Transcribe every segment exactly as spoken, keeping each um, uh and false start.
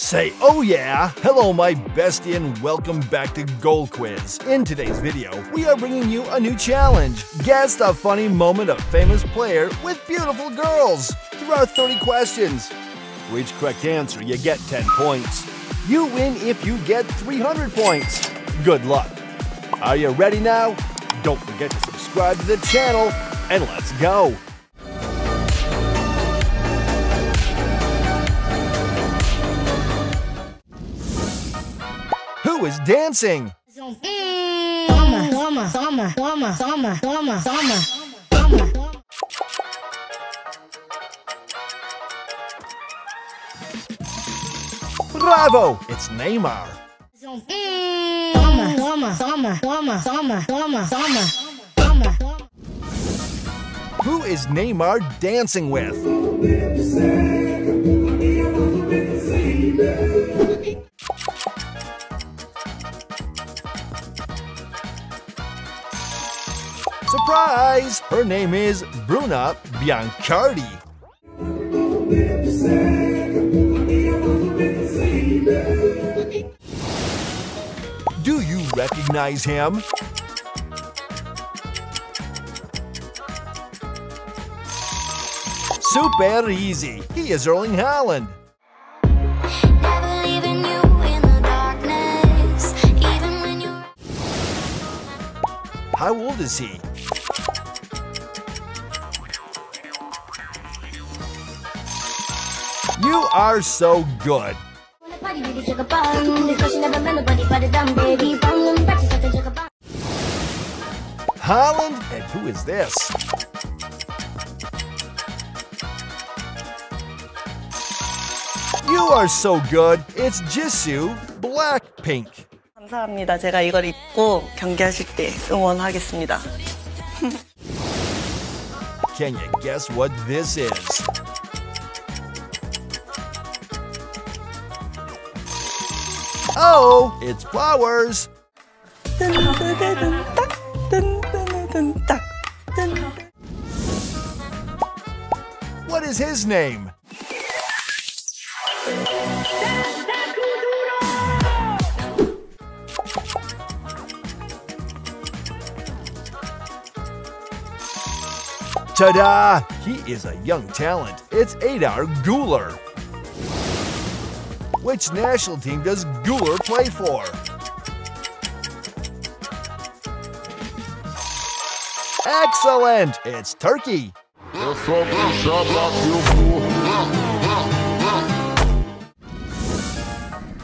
Say oh yeah! Hello my bestie and welcome back to Goal Quiz. In today's video, we are bringing you a new challenge. Guess the funny moment of famous player with beautiful girls. There are thirty questions. For each correct answer, you get ten points. You win if you get three hundred points. Good luck. Are you ready now? Don't forget to subscribe to the channel and let's go. Who is dancing? Bravo! It's Neymar. Who is Neymar dancing with? Surprise! Her name is Bruna Biancardi. Do you recognize him? Super easy! He is Erling Haaland. How old is he? You are so good. Haaland, and who is this? You are so good. It's Jisoo, Blackpink. 감사합니다. 제가 이걸 입고 경기하실 때 응원하겠습니다. Can you guess what this is? Oh, it's flowers. What is his name? Ta-da! He is a young talent. It's Arda Güler. Which national team does Güler play for? Excellent! It's Turkey!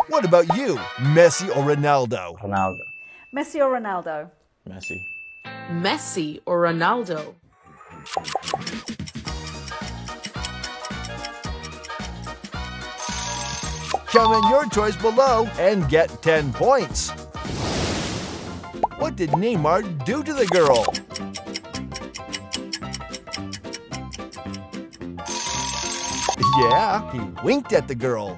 What about you, Messi or Ronaldo? Ronaldo. Messi or Ronaldo? Messi. Messi or Ronaldo? Comment your choice below and get ten points. What did Neymar do to the girl? Yeah, he winked at the girl.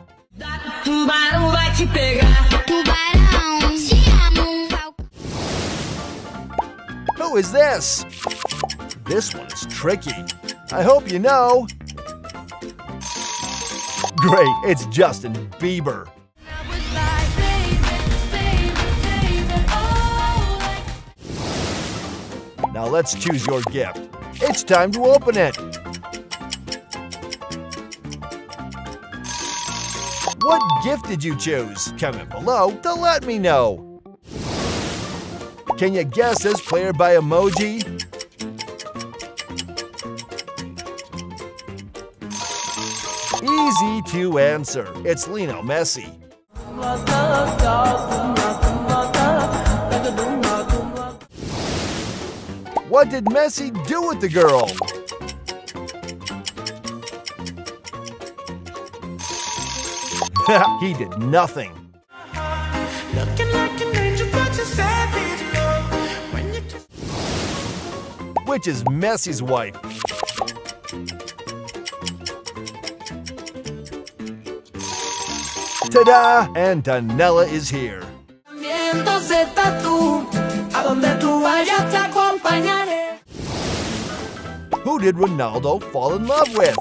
Who is this? This one is tricky. I hope you know. Great, it's Justin Bieber. Now let's choose your gift. It's time to open it. What gift did you choose? Comment below to let me know. Can you guess this player by emoji? Easy to answer. It's Lionel Messi. What did Messi do with the girl? He did nothing. Which is Messi's wife? Ta-da! Antonella is here. Who did Ronaldo fall in love with?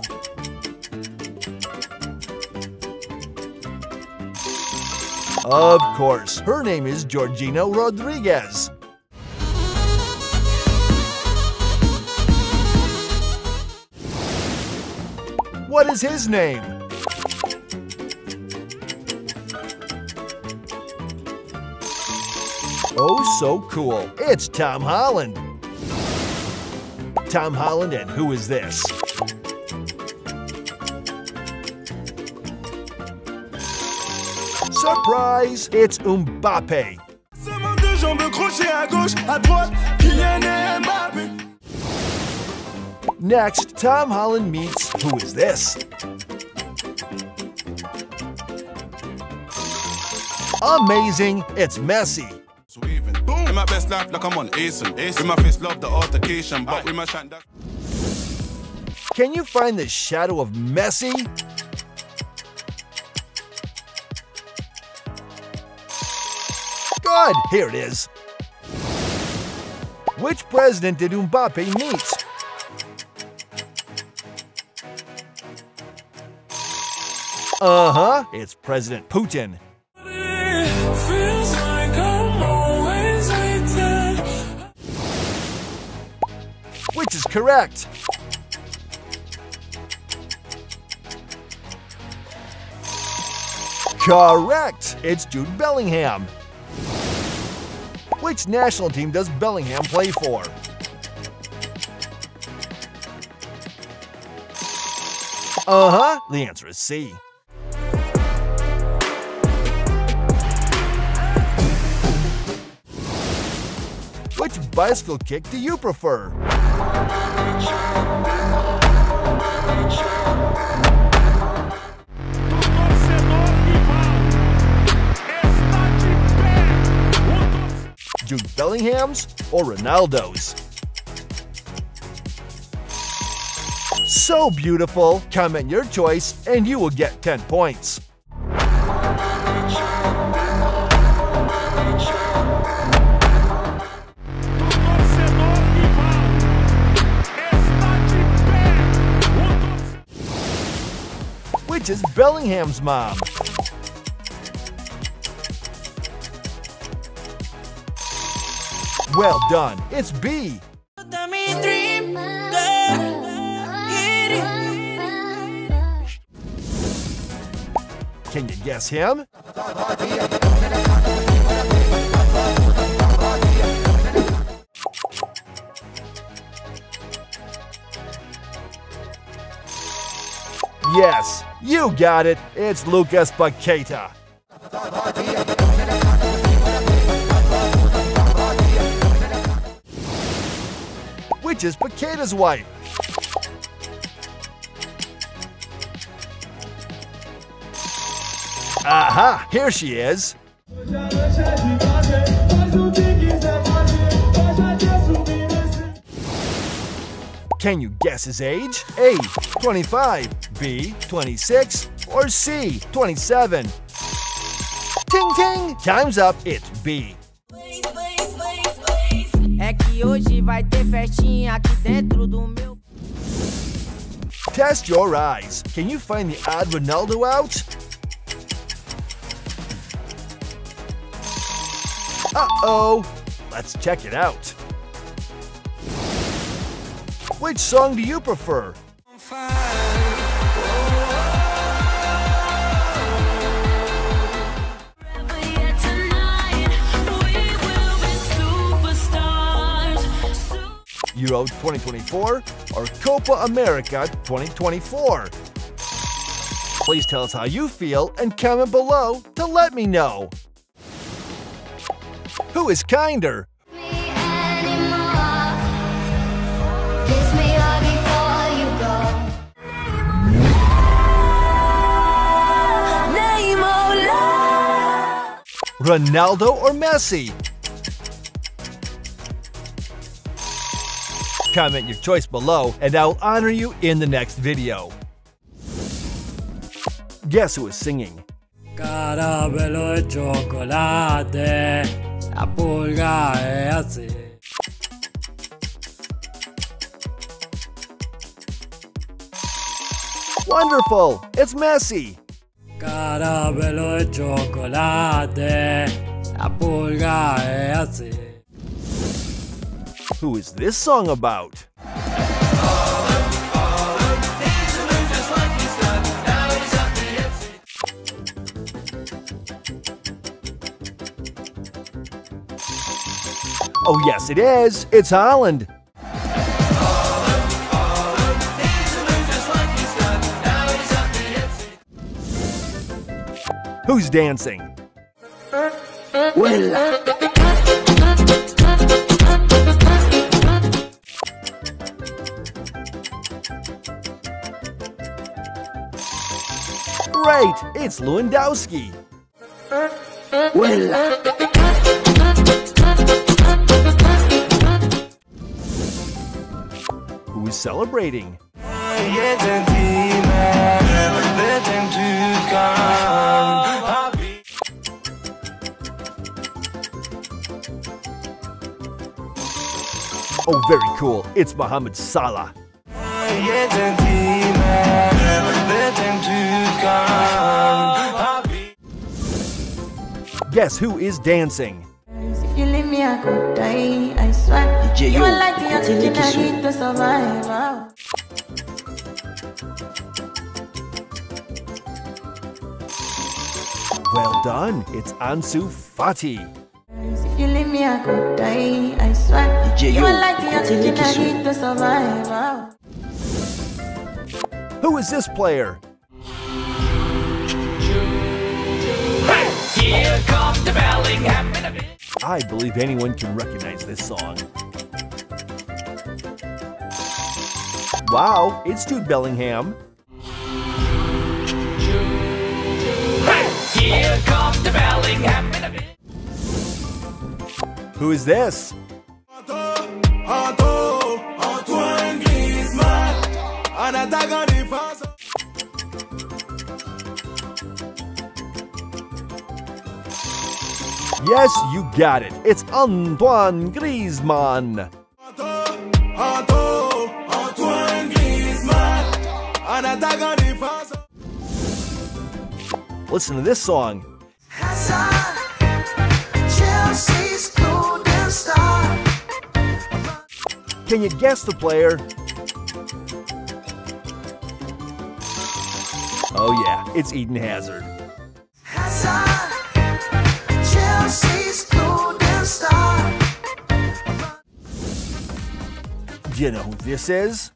Of course, her name is Georgina Rodriguez. What is his name? Oh, so cool. It's Tom Haaland. Tom Haaland, and who is this? Surprise! It's Mbappe. Next, Tom Haaland meets, who is this? Amazing, it's Messi. In my best life, like I'm on Aeson. In my face, love the altercation, but with my shine. Can you find the shadow of Messi? Good, here it is. Which president did Mbappe meet? Uh-huh, it's President Putin. Which is correct. Correct! It's Jude Bellingham. Which national team does Bellingham play for? Uh-huh, the answer is C. Which bicycle kick do you prefer? Jude Bellingham's or Ronaldo's? So beautiful! Comment your choice and you will get ten points. Which is Bellingham's mom? Well done, it's B. Can you guess him? Yes, you got it. It's Lucas Paqueta. Which is Paqueta's wife? Aha, here she is. Can you guess his age? A, twenty-five, B, twenty-six, or C, twenty-seven? Ting ting, time's up, it's B. Test your eyes. Can you find the odd Ronaldo out? Uh-oh, let's check it out. Which song do you prefer? Euro twenty twenty-four or Copa America twenty twenty-four? Please tell us how you feel and comment below to let me know. Who is kinder? Me anymore. Kiss me all before you go. Neymar. Ronaldo or Messi? Comment your choice below and I'll honor you in the next video. Guess who is singing? Caramelo e chocolate. La pulga es así. Wonderful! It's Messi! Caramelo de chocolate. La pulga es así. Who is this song about? Oh yes it is, it's Haaland. Who's dancing? Well. Great, it's Lewandowski. Well. Celebrating. Oh, very cool. It's Mohamed Salah. Guess who is dancing? If you leave me, I could die, I swear. You, you are like the oxygen I need to survive. Wow. Well done, it's Ansu Fati. If you leave me, I could die, I swear. You, you are like the oxygen I need to survive. Wow. Who is this player? Hey! Here comes the Bellingham in a bit. I believe anyone can recognize this song. Wow, it's Jude Bellingham. Hey, here comes the Bellingham in a bit. Who is this? Antoine Griezmann. Yes, you got it. It's Antoine Griezmann. Listen to this song. Can you guess the player? Oh yeah, it's Eden Hazard. Do you know who this is?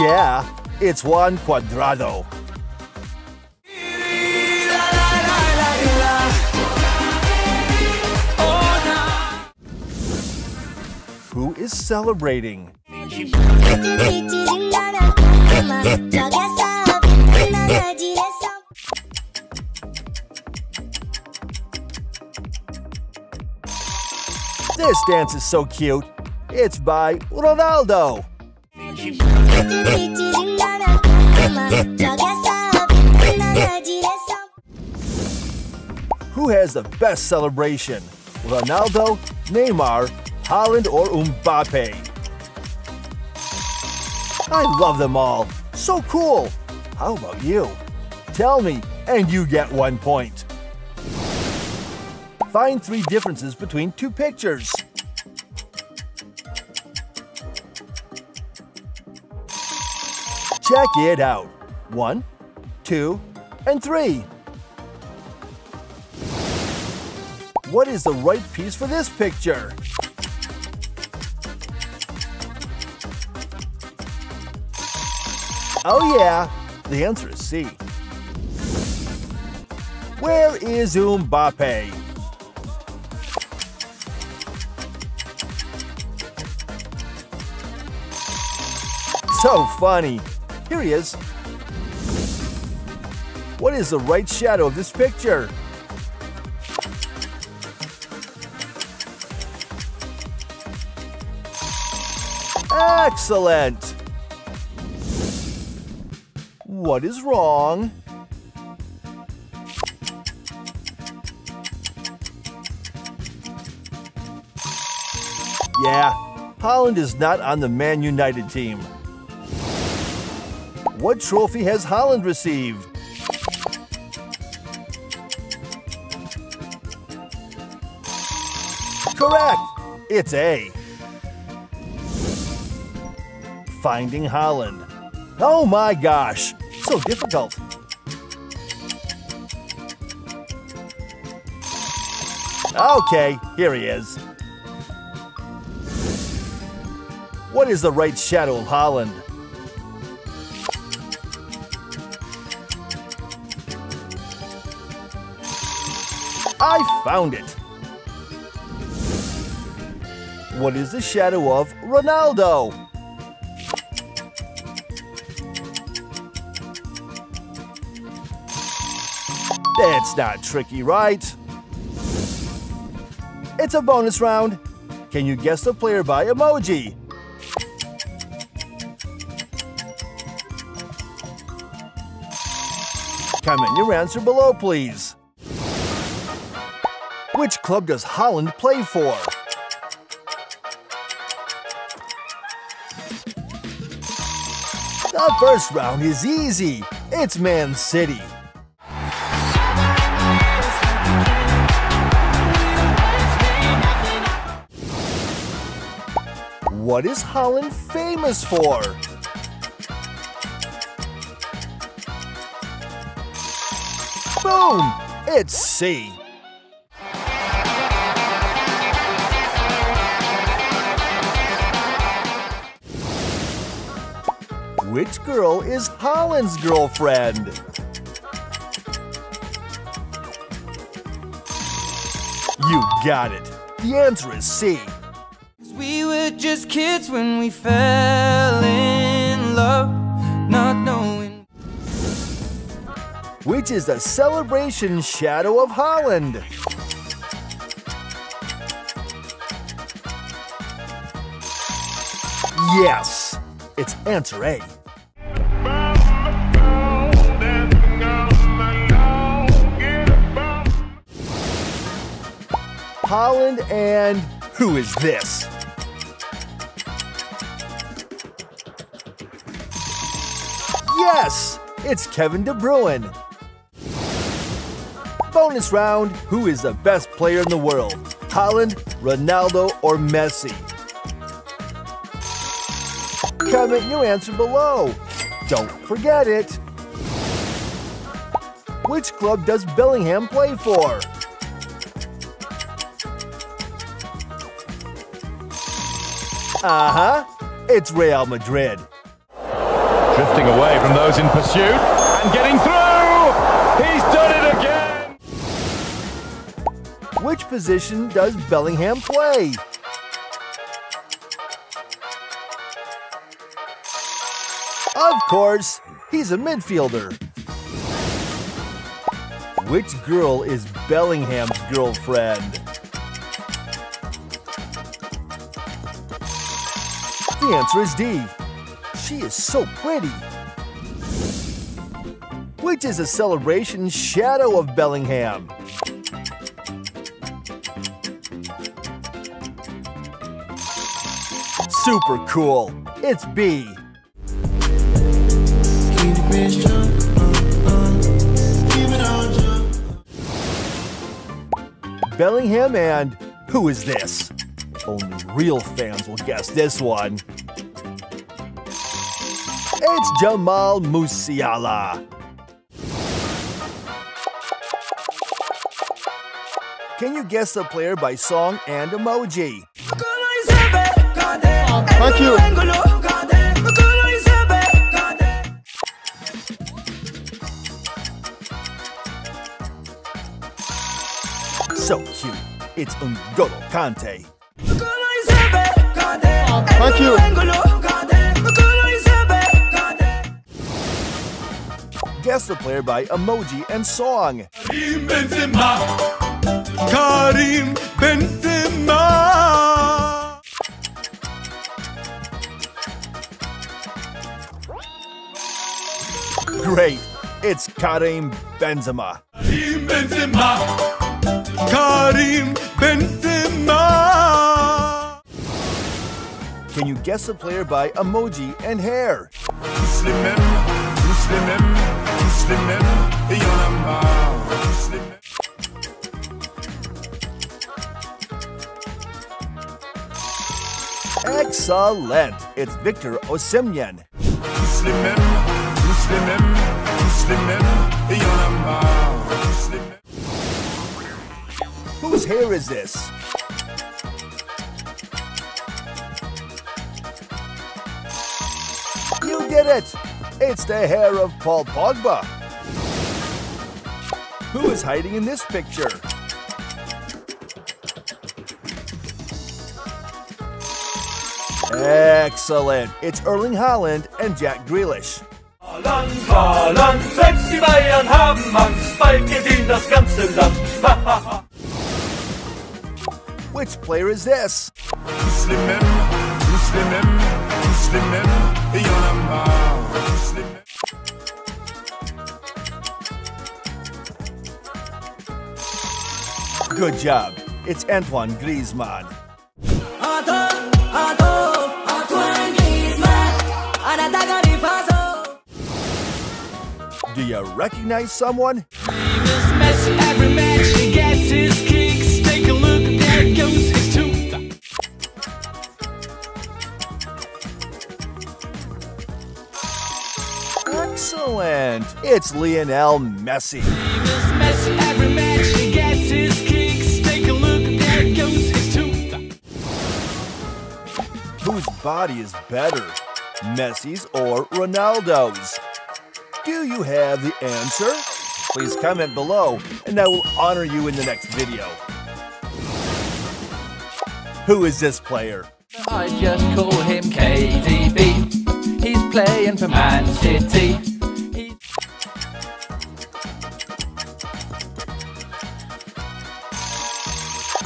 Yeah, it's Juan Cuadrado. Who is celebrating? This dance is so cute. It's by Ronaldo. Who has the best celebration? Ronaldo, Neymar, Haaland, or Mbappe? I love them all. So cool. How about you? Tell me, and you get one point. Find three differences between two pictures. Check it out. One, two, and three. What is the right piece for this picture? Oh yeah, the answer is C. Where is Mbappe? So funny. Here he is. What is the right shadow of this picture? Excellent. What is wrong? Yeah, Haaland is not on the Man United team. What trophy has Haaland received? Correct! It's A. Finding Haaland. Oh my gosh, so difficult. Okay, here he is. What is the right shadow of Haaland? I found it. What is the shadow of Ronaldo? That's not tricky, right? It's a bonus round. Can you guess the player by emoji? Comment your answer below, please. Which club does Haaland play for? The first round is easy. It's Man City. What is Haaland famous for? Boom! It's C. Which girl is Haaland's girlfriend? You got it. The answer is C. We were just kids when we fell in love, not knowing. Which is the celebration shadow of Haaland? Yes, it's answer A. Haaland and who is this? Yes, it's Kevin De Bruyne. Bonus round, who is the best player in the world? Haaland, Ronaldo, or Messi? Comment your answer below. Don't forget it. Which club does Bellingham play for? Uh-huh, it's Real Madrid. Drifting away from those in pursuit and getting through! He's done it again! Which position does Bellingham play? Of course, he's a midfielder. Which girl is Bellingham's girlfriend? The answer is D. She is so pretty. Which is a celebration shadow of Bellingham? Super cool. It's B. Bellingham and who is this? Only real fans will guess this one. It's Jamal Musiala. Can you guess the player by song and emoji? Oh, thank you. So cute. It's N'Golo Kante. Oh, thank you. Guess the player by emoji and song. Karim Benzema. Karim Benzema. Great. It's Karim Benzema. Karim Benzema. Karim Benzema. Can you guess a player by emoji and hair? Excellent! It's Victor Osimhen. Whose hair is this? You did it! It's the hair of Paul Pogba. Who is hiding in this picture? Excellent! It's Erling Haaland and Jack Grealish. Haaland, Haaland, selbst die Bayern haben Angst, bald gewinnt das ganze Land. Which player is this? Muslimen, Muslimen, Muslimen, Muslimen. Good job! It's Antoine Griezmann. Do you recognize someone? Every match he gets his kicks. Take a look, there goes his tooth. Excellent! It's Lionel Messi. Every match he gets his kicks. Take a look, there goes his tooth. Whose body is better, Messi's or Ronaldo's? Do you have the answer? Please comment below, and I will honor you in the next video. Who is this player? I just call him K D B. He's playing for Man City.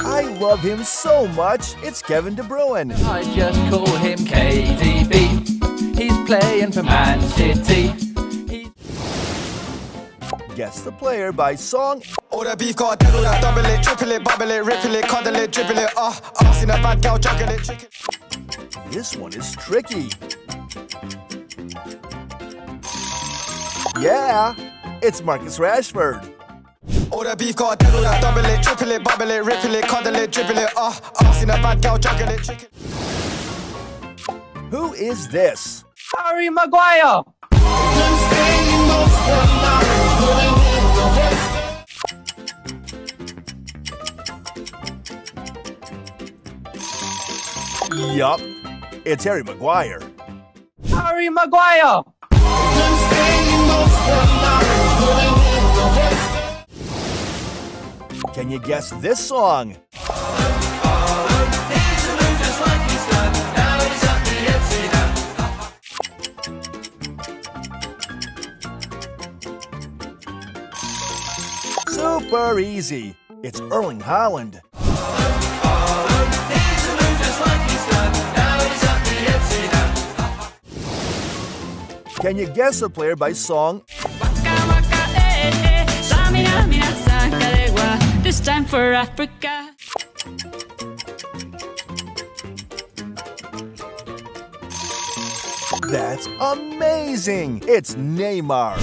I love him so much. It's Kevin De Bruyne. I just call him K D B. He's playing for Man City. Guess the player by song. All the beef got double it, triple it, bubble it, ripple it, cuddle it, dribble it, ah, ah, seen a bad gal juggle it, chicken. This one is tricky. Yeah, it's Marcus Rashford. All the beef got double it, triple it, bubble it, ripple it, cuddle it, dribble it, ah, ah, seen a bad gal juggle it, chicken. Who is this? Harry Maguire. Yup, it's Harry Maguire. Harry Maguire! Can you guess this song? Super easy. It's Erling Haaland. Can you guess a player by song? This time for Africa. That's amazing. It's Neymar.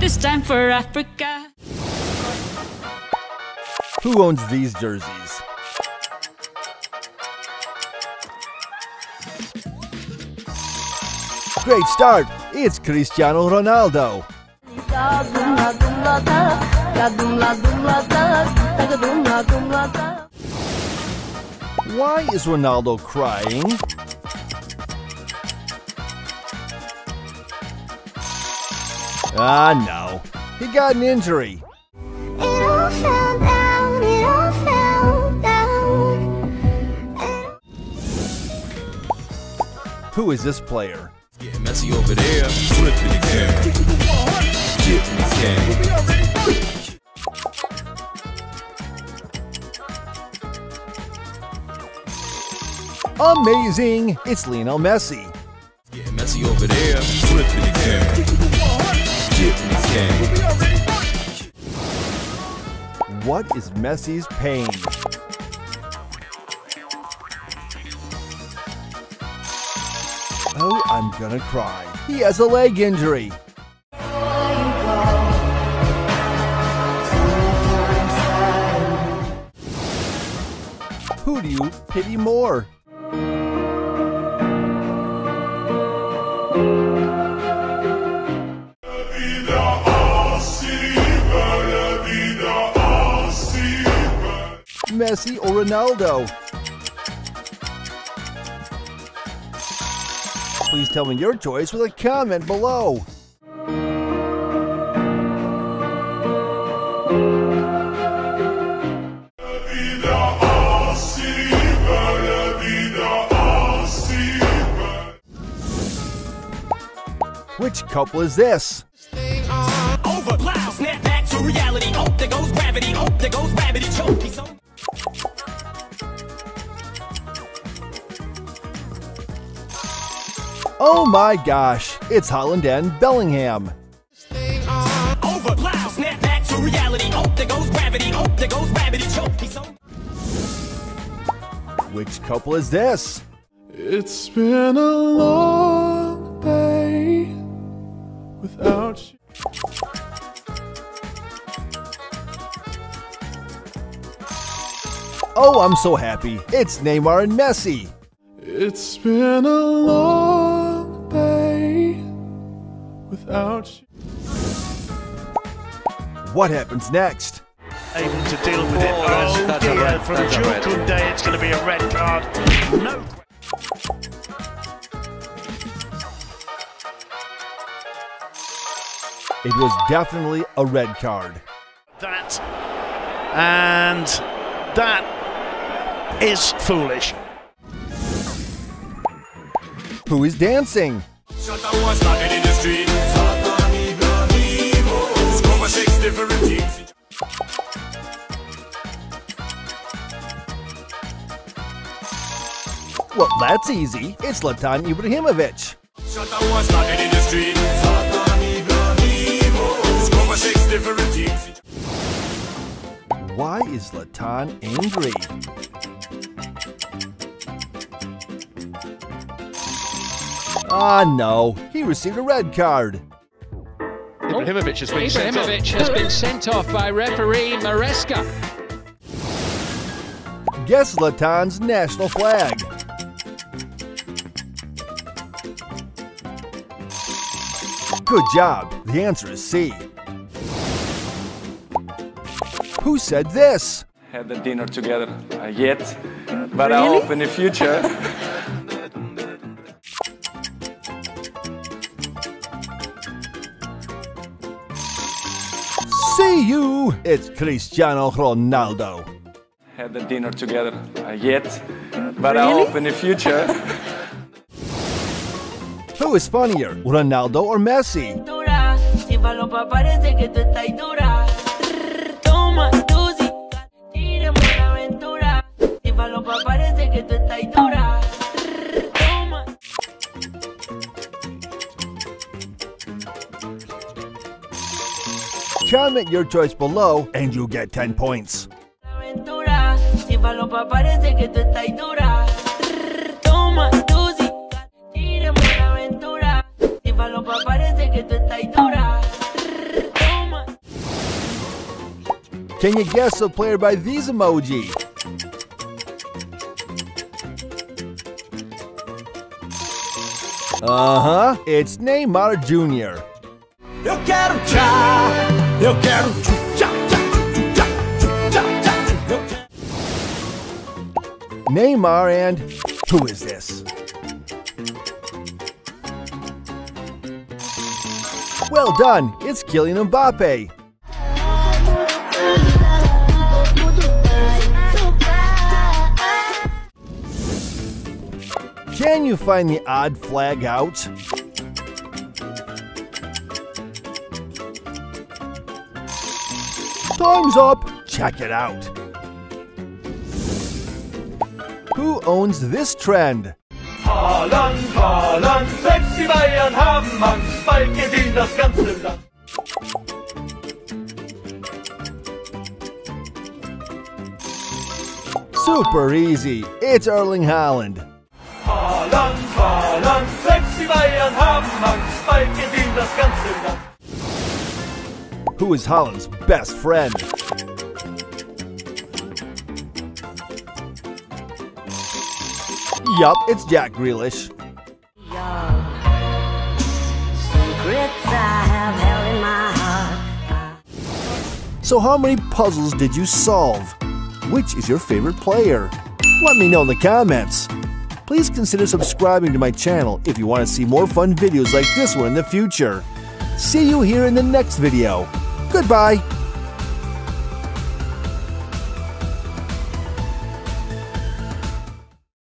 This time for Africa. Who owns these jerseys? Great start! It's Cristiano Ronaldo. Why is Ronaldo crying? Ah, no. He got an injury. It all fell down, it all fell down. All... Who is this player? Yeah, Messi over there, flipping the camera. Flipping the camera. Amazing! It's Lionel Messi. Yeah, Messi over there, flipping the camera. Flipping the camera. What is Messi's pain? I'm gonna cry. He has a leg injury. Who do you pity more? Messi or Ronaldo? Please tell me your choice with a comment below. Which couple is this? Over, loud, snap back to reality. Oh, there goes gravity. Oh, there goes gravity. Choke. So oh my gosh, it's Haaland and Bellingham. Over, loud, snap back to reality. Oh, there goes gravity. Oh, there goes gravity. Choke. So which couple is this? It's been a long day without you. Oh, I'm so happy. It's Neymar and Messi. It's been a long Ouch. What happens next? Able to deal with it. Oh, oh dear, from Jude Bellingham, it's going to be a red card. No. It was definitely a red card. That and that is foolish. Who is dancing? Well, that's easy. It's Zlatan Ibrahimović. Why is Zlatan angry? Ah, no. He received a red card. Ibrahimović has been, Ibrahimović sent, has been sent off by referee Maresca. Guess Zlatan's national flag. Good job. The answer is C. Who said this? Had the dinner together uh, yet, but really? I hope in the future. See you! It's Cristiano Ronaldo. Had the dinner together uh, yet, but really? I hope in the future. Who is funnier, Ronaldo or Messi? Comment your choice below and you get ten points. Can you guess the player by these emoji? Uh-huh, it's Neymar Junior Eu quero tchau. Eu quero Neymar and who is this? Well done, it's Kylian Mbappe. Can you find the odd flag out? Time's up! Check it out! Who owns this trend? Haaland, Haaland, sexy Bayern haben Angst, bald geht in das ganze Land. Super easy, it's Erling Haaland. Haaland, Haaland, sexy Bayern haben Angst, bald gewinnt das ganze Land. Who is Haaland's best friend? Yup, it's Jack Grealish. So how many puzzles did you solve? Which is your favorite player? Let me know in the comments. Please consider subscribing to my channel if you want to see more fun videos like this one in the future. See you here in the next video. Goodbye!